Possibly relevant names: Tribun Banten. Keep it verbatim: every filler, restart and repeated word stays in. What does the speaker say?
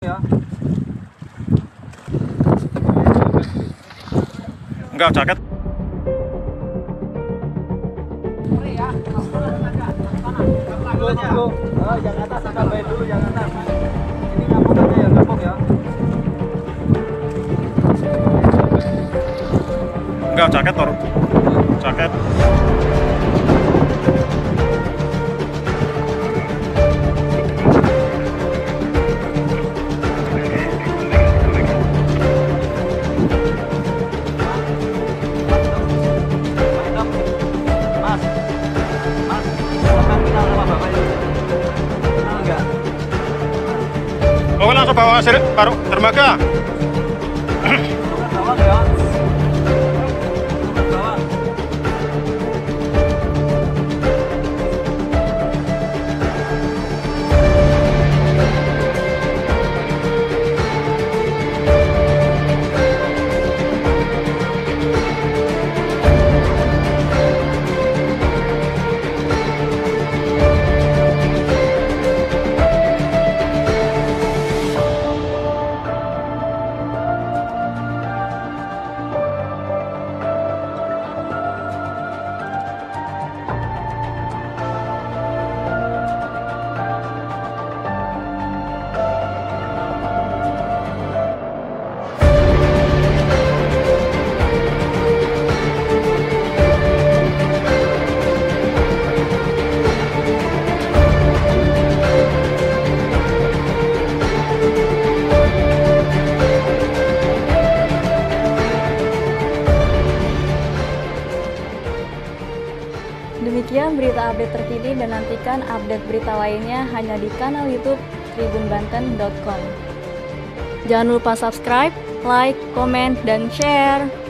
Enggak jaket. Yang atas agak baik dulu, yang atas. Ini ngapung aja ya, ngapung ya. Enggak jaket, Tor. Jaket. Pokoknya langsung bawa sirik baru dermaga. Demikian berita update terkini, dan nantikan update berita lainnya hanya di kanal YouTube tribun banten dot com. Jangan lupa subscribe, like, komen, dan share.